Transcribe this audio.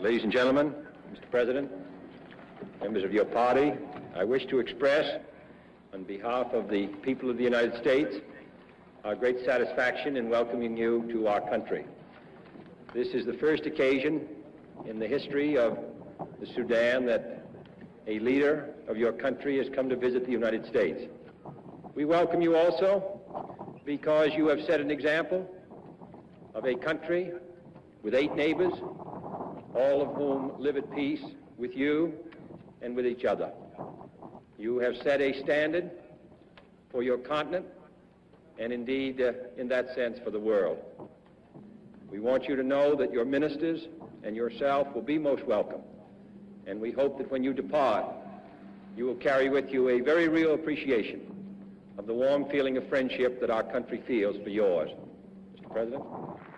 Ladies and gentlemen, Mr. President, members of your party, I wish to express, on behalf of the people of the United States, our great satisfaction in welcoming you to our country. This is the first occasion in the history of the Sudan that a leader of your country has come to visit the United States. We welcome you also because you have set an example of a country with 8 neighbors, all of whom live at peace with you and with each other. You have set a standard for your continent and indeed, in that sense, for the world. We want you to know that your ministers and yourself will be most welcome, and we hope that when you depart, you will carry with you a very real appreciation of the warm feeling of friendship that our country feels for yours. Mr. President.